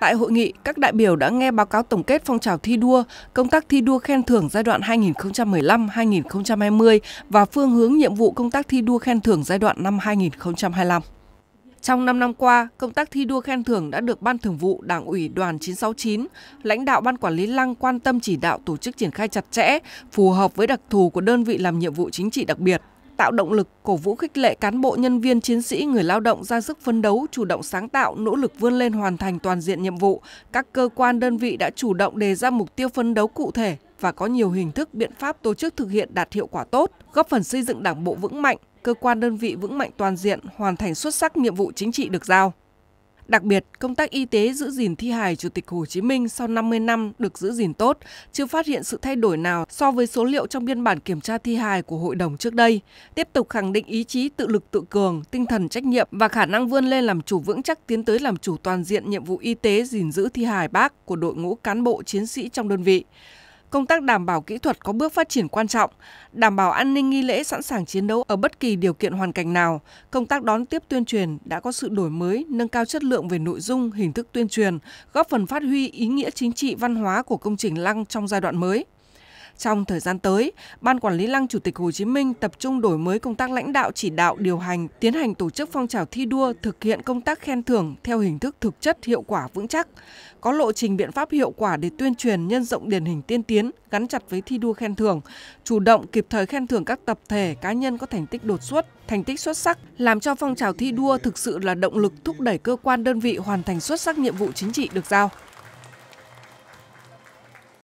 Tại hội nghị, các đại biểu đã nghe báo cáo tổng kết phong trào thi đua, công tác thi đua khen thưởng giai đoạn 2015-2020 và phương hướng nhiệm vụ công tác thi đua khen thưởng giai đoạn năm 2025. Trong 5 năm qua, công tác thi đua khen thưởng đã được Ban Thường vụ Đảng ủy Đoàn 969, lãnh đạo Ban Quản lý Lăng quan tâm chỉ đạo tổ chức triển khai chặt chẽ, phù hợp với đặc thù của đơn vị làm nhiệm vụ chính trị đặc biệt, tạo động lực, cổ vũ khích lệ cán bộ, nhân viên, chiến sĩ, người lao động ra sức phấn đấu, chủ động sáng tạo, nỗ lực vươn lên hoàn thành toàn diện nhiệm vụ. Các cơ quan đơn vị đã chủ động đề ra mục tiêu phấn đấu cụ thể và có nhiều hình thức biện pháp tổ chức thực hiện đạt hiệu quả tốt, góp phần xây dựng Đảng bộ vững mạnh, cơ quan đơn vị vững mạnh toàn diện, hoàn thành xuất sắc nhiệm vụ chính trị được giao. Đặc biệt, công tác y tế giữ gìn thi hài Chủ tịch Hồ Chí Minh sau 50 năm được giữ gìn tốt, chưa phát hiện sự thay đổi nào so với số liệu trong biên bản kiểm tra thi hài của hội đồng trước đây, tiếp tục khẳng định ý chí tự lực tự cường, tinh thần trách nhiệm và khả năng vươn lên làm chủ vững chắc, tiến tới làm chủ toàn diện nhiệm vụ y tế gìn giữ thi hài Bác của đội ngũ cán bộ chiến sĩ trong đơn vị. Công tác đảm bảo kỹ thuật có bước phát triển quan trọng, đảm bảo an ninh nghi lễ, sẵn sàng chiến đấu ở bất kỳ điều kiện hoàn cảnh nào. Công tác đón tiếp tuyên truyền đã có sự đổi mới, nâng cao chất lượng về nội dung, hình thức tuyên truyền, góp phần phát huy ý nghĩa chính trị văn hóa của công trình Lăng trong giai đoạn mới. Trong thời gian tới, Ban Quản lý Lăng Chủ tịch Hồ Chí Minh tập trung đổi mới công tác lãnh đạo, chỉ đạo, điều hành, tiến hành tổ chức phong trào thi đua, thực hiện công tác khen thưởng theo hình thức thực chất, hiệu quả, vững chắc. Có lộ trình, biện pháp hiệu quả để tuyên truyền, nhân rộng điển hình tiên tiến, gắn chặt với thi đua khen thưởng, chủ động kịp thời khen thưởng các tập thể, cá nhân có thành tích đột xuất, thành tích xuất sắc, làm cho phong trào thi đua thực sự là động lực thúc đẩy cơ quan đơn vị hoàn thành xuất sắc nhiệm vụ chính trị được giao.